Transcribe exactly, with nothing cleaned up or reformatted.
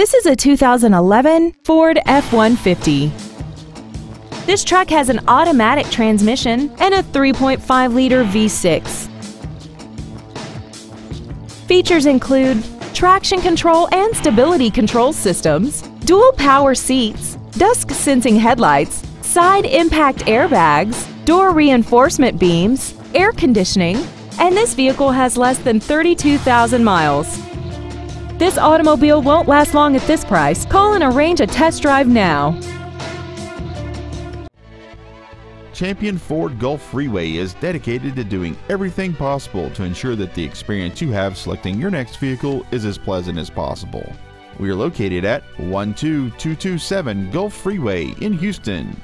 This is a two thousand eleven Ford F one fifty. This truck has an automatic transmission and a three point five liter V six. Features include traction control and stability control systems, dual power seats, dusk-sensing headlights, side impact airbags, door reinforcement beams, air conditioning, and this vehicle has less than thirty-two thousand miles. This automobile won't last long at this price. Call and arrange a test drive now. Champion Ford Gulf Freeway is dedicated to doing everything possible to ensure that the experience you have selecting your next vehicle is as pleasant as possible. We are located at one two two two seven Gulf Freeway in Houston.